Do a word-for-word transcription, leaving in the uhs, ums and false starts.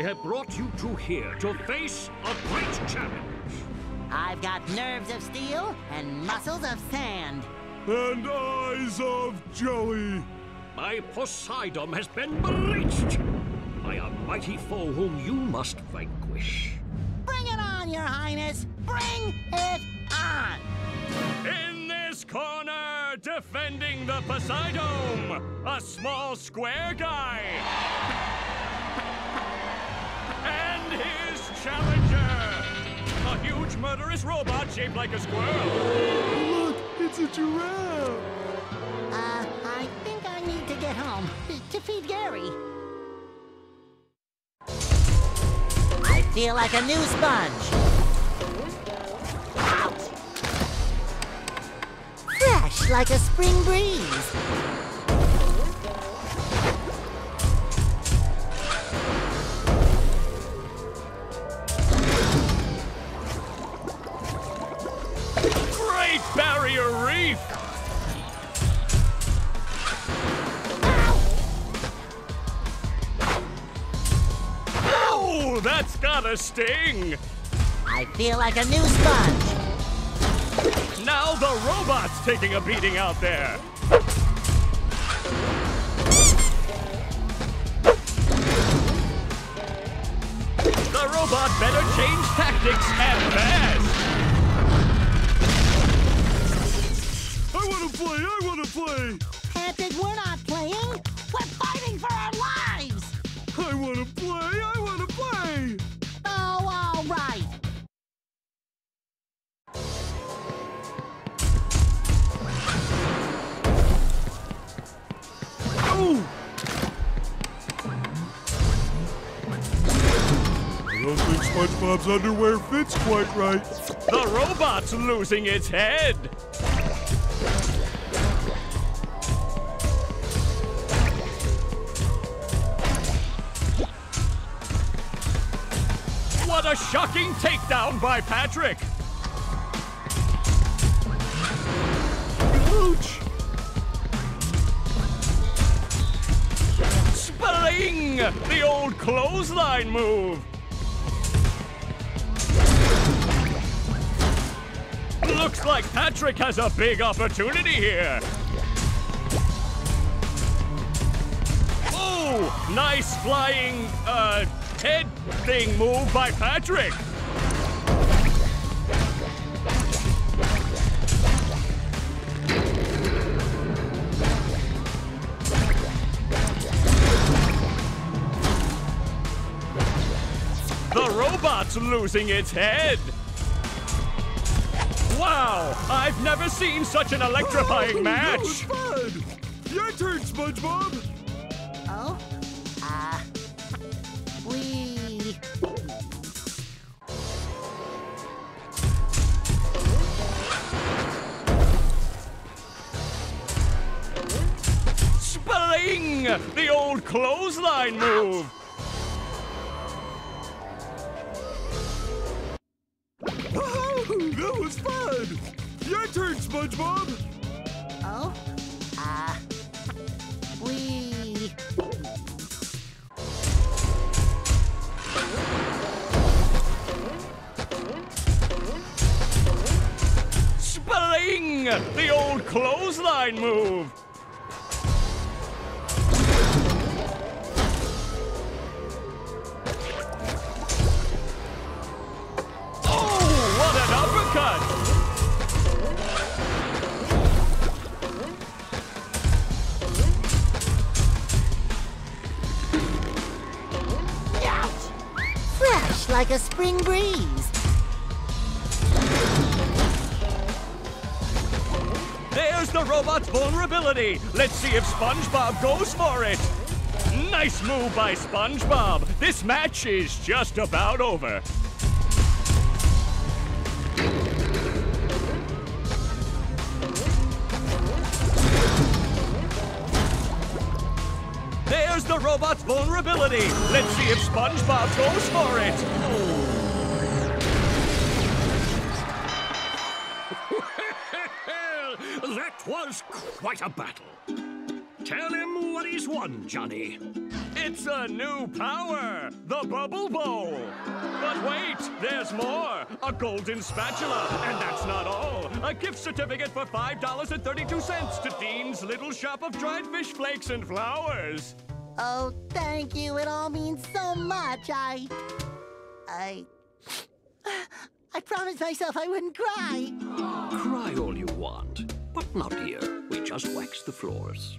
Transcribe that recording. I have brought you two here to face a great challenge. I've got nerves of steel and muscles of sand. And eyes of jelly. My Poseidon has been breached by a mighty foe whom you must vanquish. Bring it on, Your Highness! Bring it on! In this corner, defending the Poseidon, a small square guy. And his challenger, a huge murderous robot shaped like a squirrel. It's a giraffe! Uh, I think I need to get home to feed Gary. I feel like a new sponge. Out! Fresh like a spring breeze. That's got a sting! I feel like a new sponge. Now the robot's taking a beating out there. The robot better change tactics at fast. I wanna play, I wanna play! Patrick, we're not playing. We're fighting for our lives! I wanna play, I wanna play! Oh, all right! Oh! I don't think SpongeBob's underwear fits quite right. The robot's losing its head! What a shocking takedown by Patrick! Ouch! Spring! The old clothesline move! Looks like Patrick has a big opportunity here! Oh! Nice flying, uh... head thing move by Patrick. The robot's losing its head. Wow, I've never seen such an electrifying oh, match. That was fun. Your turn, SpongeBob. Oh, ah. Uh... Whee! Spring! The old clothesline move! Oh, that was fun! Your turn, SpongeBob! Oh? Ah... Uh, Whee! The old clothesline move! Oh, what an uppercut! Ouch! Fresh like a spring breeze! There's the robot's vulnerability. Let's see if SpongeBob goes for it. Nice move by SpongeBob. This match is just about over. There's the robot's vulnerability. Let's see if SpongeBob goes for it. Oh. That was quite a battle. Tell him what he's won, Johnny. It's a new power, the Bubble Bowl. But wait, there's more. A golden spatula, and that's not all. A gift certificate for five dollars and thirty-two cents to Dean's Little Shop of Dried Fish Flakes and Flowers. Oh, thank you. It all means so much. I... I... I promised myself I wouldn't cry. Cry all you want, but not here. We just wax the floors.